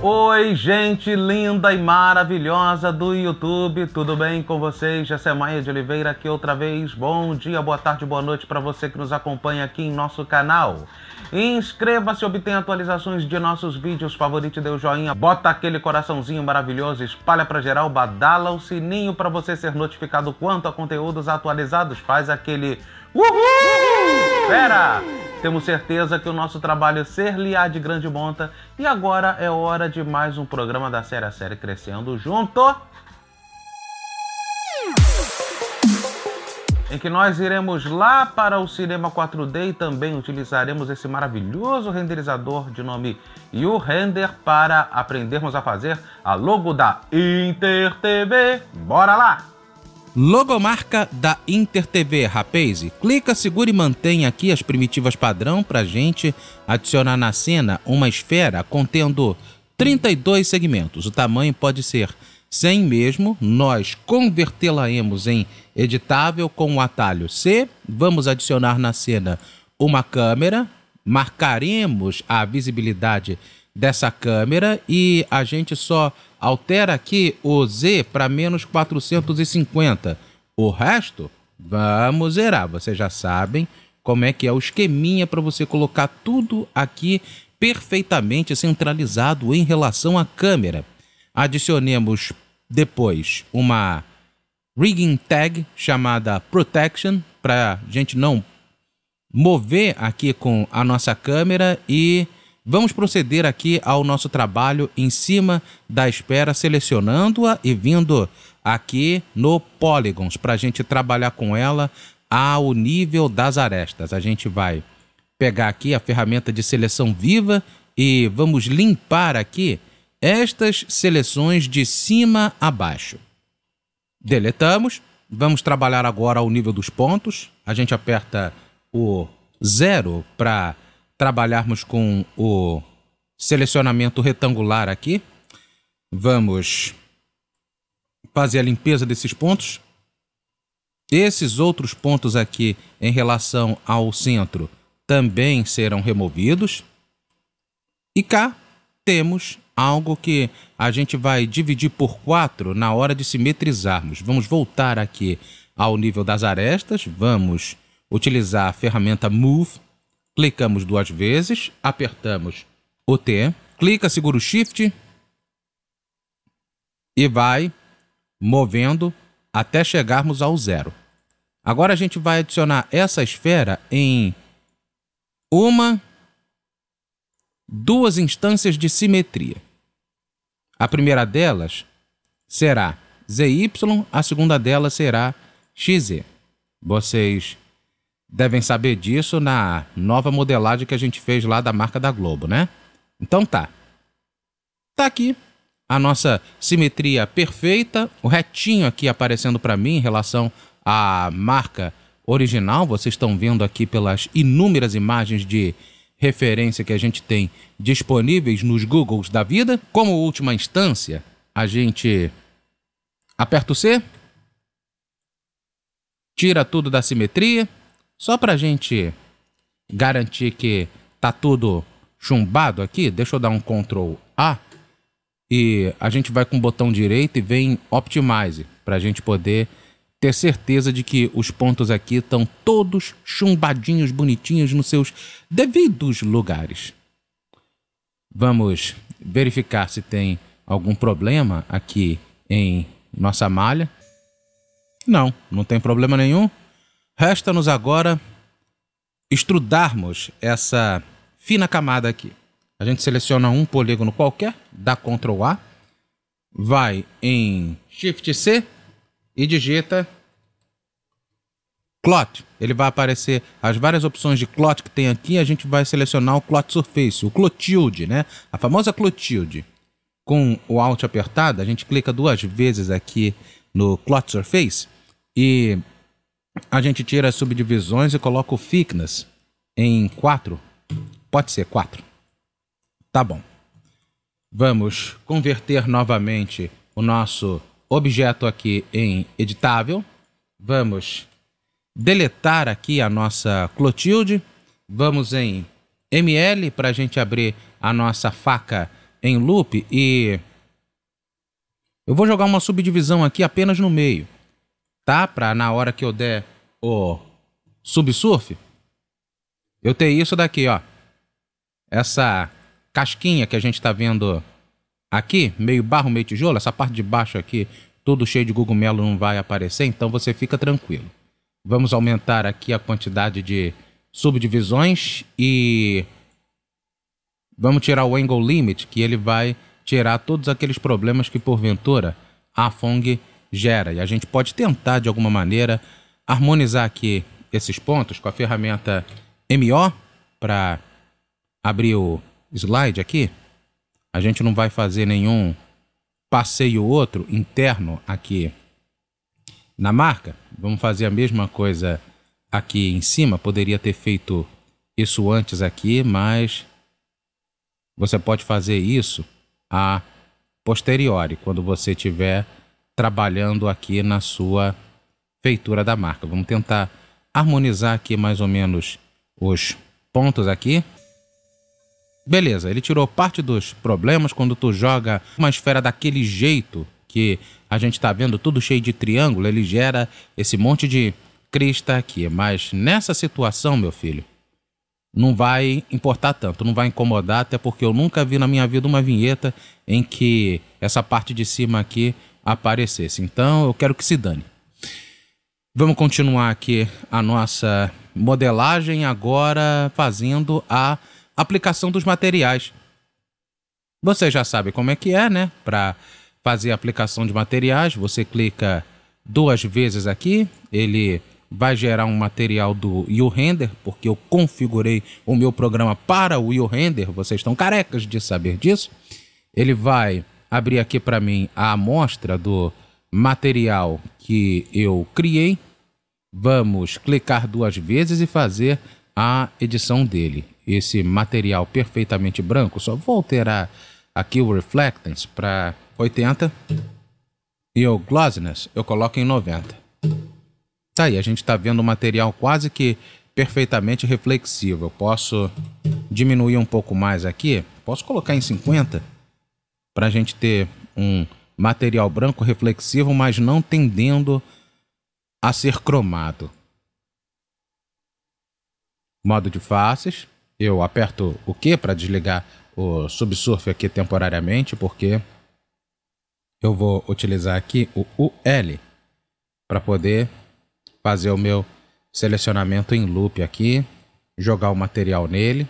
Oi, gente linda e maravilhosa do YouTube, tudo bem com vocês? Jessé Maia de Oliveira aqui outra vez. Bom dia, boa tarde, boa noite para você que nos acompanha aqui em nosso canal. Inscreva-se, obtenha atualizações de nossos vídeos, favorite, dê o joinha, bota aquele coraçãozinho maravilhoso, espalha para geral, badala o sininho para você ser notificado quanto a conteúdos atualizados, faz aquele uhul! Pera! Temos certeza que o nosso trabalho ser-lhe há de grande monta. E agora é hora de mais um programa da série A Série Crescendo Junto, em que nós iremos lá para o Cinema 4D e também utilizaremos esse maravilhoso renderizador de nome U-Render para aprendermos a fazer a logo da Inter TV. Bora lá! Logomarca da Inter TV, rapaz. Clica, segura e mantém aqui as primitivas padrão para a gente adicionar na cena uma esfera contendo 32 segmentos. O tamanho pode ser 100 mesmo. Nós convertê-la-emos em editável com o atalho C. Vamos adicionar na cena uma câmera. Marcaremos a visibilidade dessa câmera e a gente só altera aqui o Z para menos 450. O resto, vamos zerar. Vocês já sabem como é que é o esqueminha para você colocar tudo aqui perfeitamente centralizado em relação à câmera. Adicionemos depois uma rigging tag chamada Protection para a gente não mover aqui com a nossa câmera e vamos proceder aqui ao nosso trabalho em cima da esfera, selecionando-a e vindo aqui no Polygons para a gente trabalhar com ela ao nível das arestas. A gente vai pegar aqui a ferramenta de seleção viva e vamos limpar aqui estas seleções de cima a baixo. Deletamos. Vamos trabalhar agora ao nível dos pontos. A gente aperta o 0 para trabalharmos com o selecionamento retangular aqui. Vamos fazer a limpeza desses pontos. Esses outros pontos aqui em relação ao centro também serão removidos. E cá temos algo que a gente vai dividir por 4 na hora de simetrizarmos. Vamos voltar aqui ao nível das arestas. Vamos utilizar a ferramenta Move. Clicamos 2 vezes, apertamos o T, clica, segura o Shift e vai movendo até chegarmos ao 0. Agora a gente vai adicionar essa esfera em 1, 2 instâncias de simetria. A primeira delas será ZY, a segunda delas será XZ. Vocês devem saber disso na nova modelagem que a gente fez lá da marca da Globo, né? Então tá. Tá aqui a nossa simetria perfeita, o retinho aqui aparecendo para mim em relação à marca original. Vocês estão vendo aqui pelas inúmeras imagens de referência que a gente tem disponíveis nos Googles da vida. Como última instância, a gente aperta o C, tira tudo da simetria, só para a gente garantir que tá tudo chumbado aqui. Deixa eu dar um Ctrl A e a gente vai com o botão direito e vem Optimize para a gente poder ter certeza de que os pontos aqui estão todos chumbadinhos, bonitinhos nos seus devidos lugares. Vamos verificar se tem algum problema aqui em nossa malha. Não, não tem problema nenhum. Resta-nos agora estrudarmos essa fina camada aqui. A gente seleciona um polígono qualquer, dá Ctrl A, vai em Shift C e digita Clot. Ele vai aparecer as várias opções de Clot que tem aqui. A gente vai selecionar o Clot Surface, o Clotilde, né? A famosa Clotilde. Com o Alt apertado, a gente clica 2 vezes aqui no Clot Surface e a gente tira as subdivisões e coloca o thickness em 4. Pode ser 4. Tá bom. Vamos converter novamente o nosso objeto aqui em editável. Vamos deletar aqui a nossa Clotilde. Vamos em ML para a gente abrir a nossa faca em loop e eu vou jogar uma subdivisão aqui apenas no meio, tá? Para na hora que eu der o subsurf, eu ter isso daqui, ó. Essa casquinha que a gente está vendo aqui, meio barro, meio tijolo, essa parte de baixo aqui, tudo cheio de cogumelo não vai aparecer, então você fica tranquilo. Vamos aumentar aqui a quantidade de subdivisões e vamos tirar o Angle Limit, que ele vai tirar todos aqueles problemas que porventura a Fong gera. E a gente pode tentar de alguma maneira harmonizar aqui esses pontos com a ferramenta MO para abrir o slide aqui. A gente não vai fazer nenhum passeio outro interno aqui na marca. Vamos fazer a mesma coisa aqui em cima. Poderia ter feito isso antes aqui, mas você pode fazer isso a posteriori, quando você estiver trabalhando aqui na sua feitura da marca. Vamos tentar harmonizar aqui mais ou menos os pontos aqui. Beleza, ele tirou parte dos problemas. Quando tu joga uma esfera daquele jeito que a gente está vendo, tudo cheio de triângulo, ele gera esse monte de crista aqui. Mas nessa situação, meu filho, não vai importar tanto, não vai incomodar, até porque eu nunca vi na minha vida uma vinheta em que essa parte de cima aqui aparecesse. Então eu quero que se dane. Vamos continuar aqui a nossa modelagem agora fazendo a aplicação dos materiais. Você já sabe como é que é, né? Para fazer a aplicação de materiais, você clica duas vezes aqui, ele vai gerar um material do U-Render, porque eu configurei o meu programa para o U-Render, vocês estão carecas de saber disso. Ele vai abrir aqui para mim a amostra do material que eu criei. Vamos clicar duas vezes e fazer a edição dele. Esse material perfeitamente branco, só vou alterar aqui o Reflectance para 80 e o Glossiness eu coloco em 90. Tá aí, a gente está vendo o material quase que perfeitamente reflexivo. Eu posso diminuir um pouco mais aqui, posso colocar em 50 para a gente ter um material branco reflexivo, mas não tendendo a ser cromado. Modo de faces. Eu aperto o Q para desligar o subsurf aqui temporariamente, porque eu vou utilizar aqui o UL para poder fazer o meu selecionamento em loop aqui, jogar o material nele,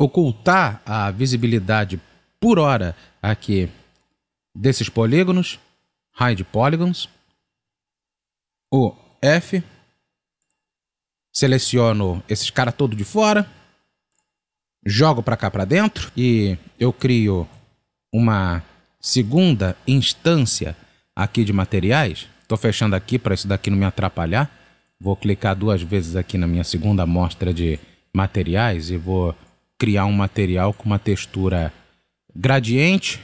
ocultar a visibilidade por hora aqui desses polígonos, Hide Polygons, o F. Seleciono esses caras todos de fora, jogo para cá para dentro e eu crio uma segunda instância aqui de materiais. Estou fechando aqui para isso daqui não me atrapalhar. Vou clicar duas vezes aqui na minha segunda amostra de materiais e vou criar um material com uma textura gradiente.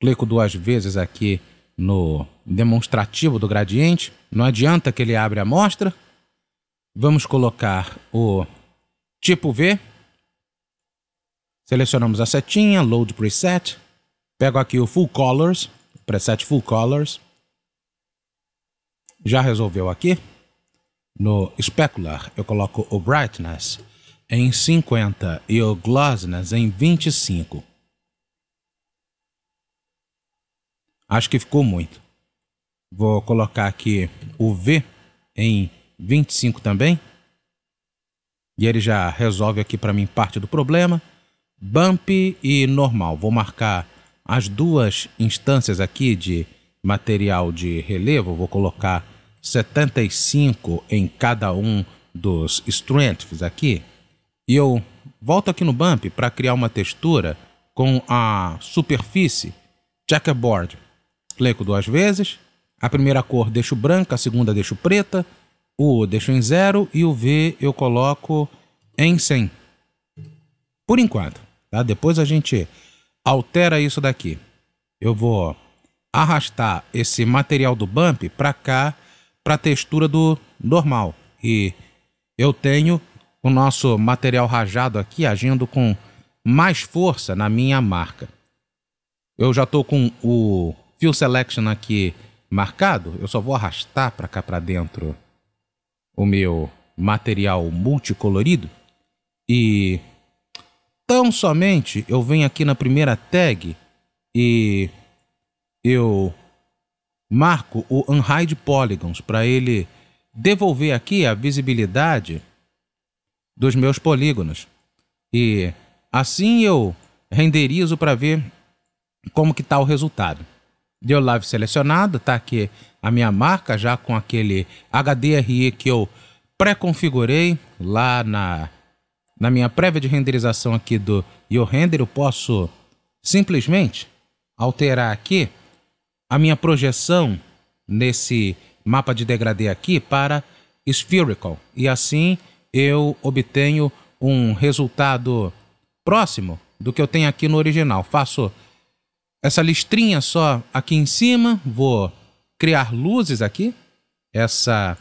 Clico duas vezes aqui no demonstrativo do gradiente. Não adianta que ele abra a amostra. Vamos colocar o tipo V, selecionamos a setinha, Load Preset, pego aqui o Full Colors, preset Full Colors, já resolveu aqui. No Specular eu coloco o Brightness em 50 e o Glossiness em 25. Acho que ficou muito. Vou colocar aqui o V em 25 também. E ele já resolve aqui para mim parte do problema. Bump e normal. Vou marcar as duas instâncias aqui de material de relevo. Vou colocar 75 em cada um dos strengths aqui. E eu volto aqui no Bump para criar uma textura com a superfície checkerboard. Clico duas vezes. A primeira cor deixo branca, a segunda deixo preta. O deixo em 0 e o V eu coloco em 100. Por enquanto, tá? Depois a gente altera isso daqui. Eu vou arrastar esse material do Bump para cá para a textura do normal. E eu tenho o nosso material rajado aqui agindo com mais força na minha marca. Eu já estou com o Fill Selection aqui marcado. Eu só vou arrastar para cá para dentro o meu material multicolorido. E tão somente eu venho aqui na primeira tag e eu marco o Unhide Polygons para ele devolver aqui a visibilidade dos meus polígonos. E assim eu renderizo para ver como que está o resultado. Deu live selecionado, tá aqui a minha marca já com aquele HDRI que eu pré-configurei lá na minha prévia de renderização aqui do U-Render. Eu posso simplesmente alterar aqui a minha projeção nesse mapa de degradê aqui para Spherical. E assim eu obtenho um resultado próximo do que eu tenho aqui no original. Faço essa listrinha só aqui em cima, vou criar luzes aqui, essa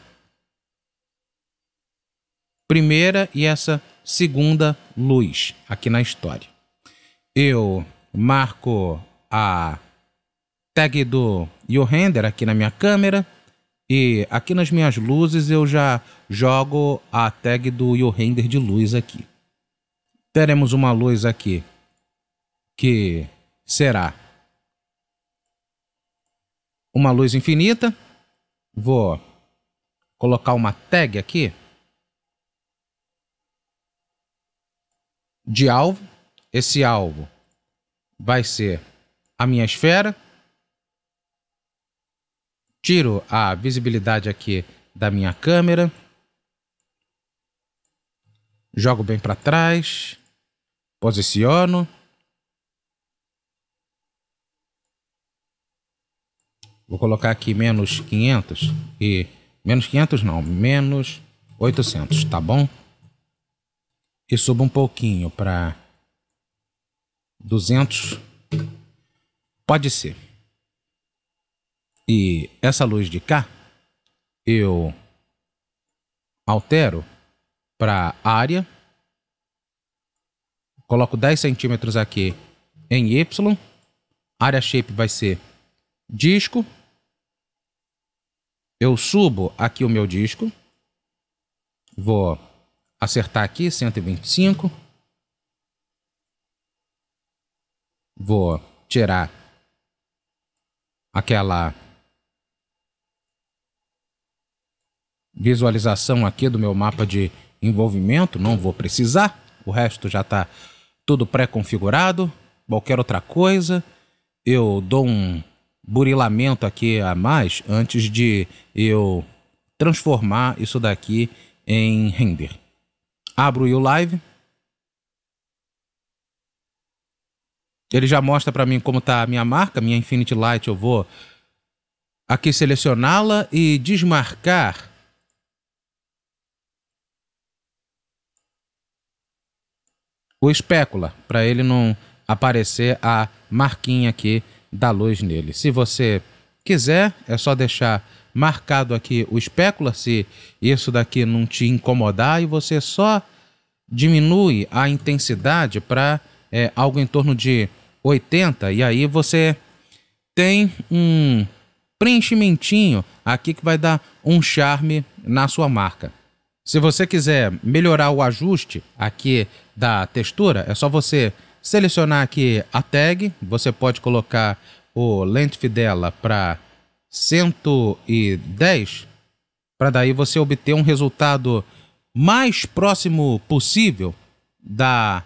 primeira e essa segunda luz aqui na história. Eu marco a tag do U-Render aqui na minha câmera e aqui nas minhas luzes eu já jogo a tag do U-Render de luz aqui. Teremos uma luz aqui que será uma luz infinita. Vou colocar uma tag aqui de alvo. Esse alvo vai ser a minha esfera. Tiro a visibilidade aqui da minha câmera. Jogo bem para trás. Posiciono. Vou colocar aqui menos 500 e... menos 500 não, menos 800, tá bom? E subo um pouquinho para 200. Pode ser. E essa luz de cá, eu altero para área. Coloco 10 centímetros aqui em Y. Área shape vai ser disco. Eu subo aqui o meu disco, vou acertar aqui, 125, vou tirar aquela visualização aqui do meu mapa de envolvimento, não vou precisar, o resto já está tudo pré-configurado. Qualquer outra coisa, eu dou um burilamento aqui a mais antes de eu transformar isso daqui em render. Abro o live. Ele já mostra para mim como está a minha marca, minha Infinity Light. Eu vou aqui selecioná-la e desmarcar o espécula para ele não aparecer a marquinha aqui da luz nele. Se você quiser, é só deixar marcado aqui o espécula, se isso daqui não te incomodar, e você só diminui a intensidade para algo em torno de 80, e aí você tem um preenchimentinho aqui que vai dar um charme na sua marca. Se você quiser melhorar o ajuste aqui da textura, é só você selecionar aqui a tag. Você pode colocar o length dela para 110, para daí você obter um resultado mais próximo possível da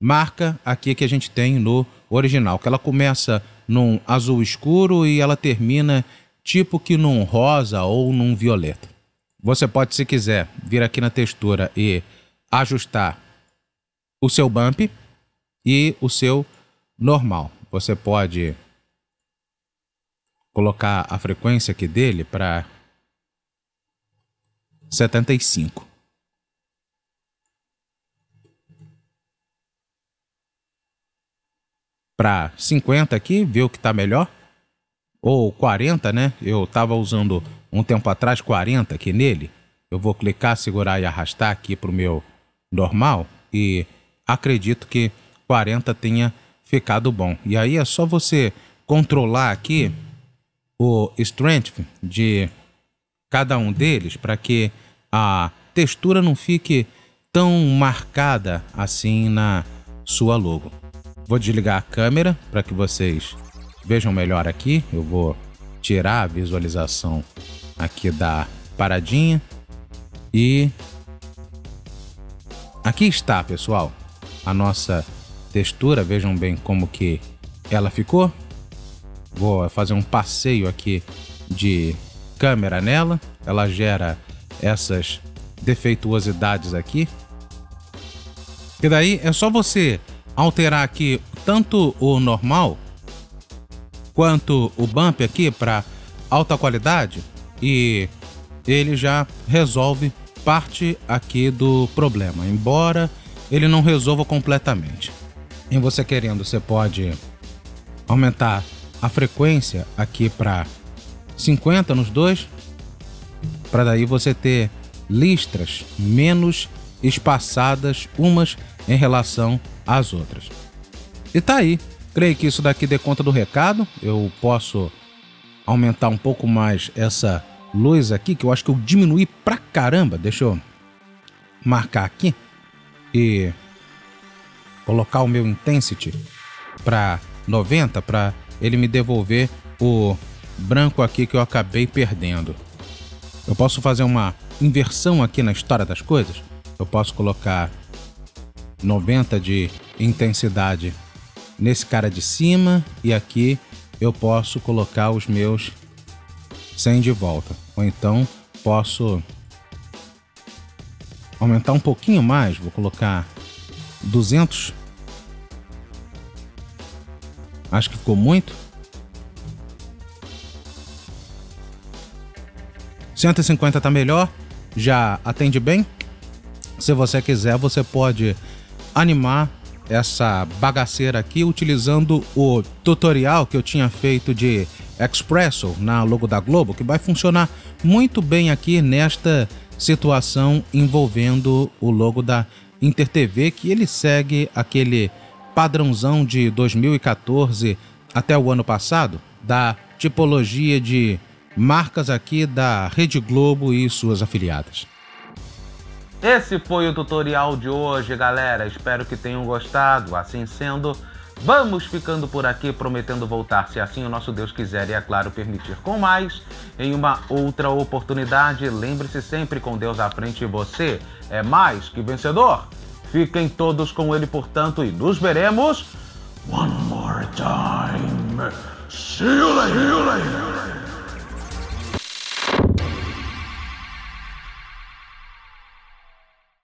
marca aqui que a gente tem no original, que ela começa num azul escuro e ela termina tipo que num rosa ou num violeta. Você pode, se quiser, vir aqui na textura e ajustar o seu bump e o seu normal. Você pode colocar a frequência aqui dele para 75. Para 50 aqui, viu que está melhor. ou 40, né? Eu estava usando um tempo atrás 40 aqui nele. Eu vou clicar, segurar e arrastar aqui para o meu normal e acredito que 40 tenha ficado bom. E aí é só você controlar aqui o strength de cada um deles para que a textura não fique tão marcada assim na sua logo. Vou desligar a câmera para que vocês vejam melhor aqui. Eu vou tirar a visualização aqui da paradinha. E aqui está, pessoal, a nossa textura. Vejam bem como que ela ficou. Vou fazer um passeio aqui de câmera nela. Ela gera essas defeituosidades aqui. E daí é só você alterar aqui tanto o normal quanto o bump aqui para alta qualidade e ele já resolve parte aqui do problema, embora ele não resolva completamente. E você querendo, você pode aumentar a frequência aqui para 50 nos dois, para daí você ter listras menos espaçadas umas em relação às outras. E tá aí, creio que isso daqui dê conta do recado. Eu posso aumentar um pouco mais essa luz aqui, que eu acho que eu diminuí pra caramba. Deixa eu marcar aqui e colocar o meu intensity para 90 para ele me devolver o branco aqui que eu acabei perdendo. Eu posso fazer uma inversão aqui na história das coisas. Eu posso colocar 90 de intensidade nesse cara de cima e aqui eu posso colocar os meus 100 de volta. Ou então posso aumentar um pouquinho mais. Vou colocar 200. Acho que ficou muito. 150 tá melhor. Já atende bem. Se você quiser, você pode animar essa bagaceira aqui utilizando o tutorial que eu tinha feito de Expresso na logo da Globo, que vai funcionar muito bem aqui nesta situação envolvendo o logo da InterTV, que ele segue aquele padrãozão de 2014 até o ano passado, da tipologia de marcas aqui da Rede Globo e suas afiliadas. Esse foi o tutorial de hoje, galera. Espero que tenham gostado. Assim sendo, vamos ficando por aqui, prometendo voltar, se assim o nosso Deus quiser e, é claro, permitir, com mais em uma outra oportunidade. Lembre-se sempre, com Deus à frente, você é mais que vencedor. Fiquem todos com Ele, portanto, e nos veremos one more time. See you later.